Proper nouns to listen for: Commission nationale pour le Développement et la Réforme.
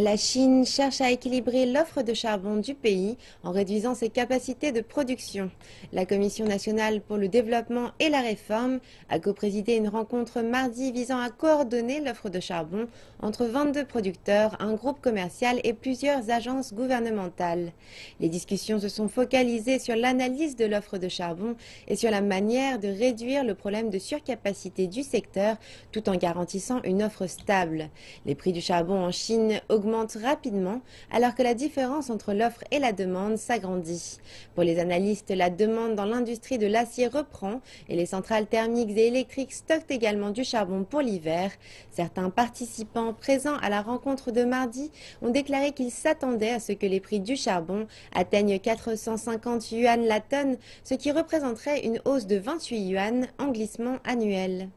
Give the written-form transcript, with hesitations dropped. La Chine cherche à équilibrer l'offre de charbon du pays en réduisant ses capacités de production. La Commission nationale pour le Développement et la Réforme a coprésidé une rencontre mardi visant à coordonner l'offre de charbon entre 22 producteurs, un groupe commercial et plusieurs agences gouvernementales. Les discussions se sont focalisées sur l'analyse de l'offre de charbon et sur la manière de réduire le problème de surcapacité du secteur tout en garantissant une offre stable. Les prix du charbon en Chine augmente rapidement alors que la différence entre l'offre et la demande s'agrandit. Pour les analystes, la demande dans l'industrie de l'acier reprend et les centrales thermiques et électriques stockent également du charbon pour l'hiver. Certains participants présents à la rencontre de mardi ont déclaré qu'ils s'attendaient à ce que les prix du charbon atteignent 450 yuan la tonne, ce qui représenterait une hausse de 28 yuan en glissement annuel.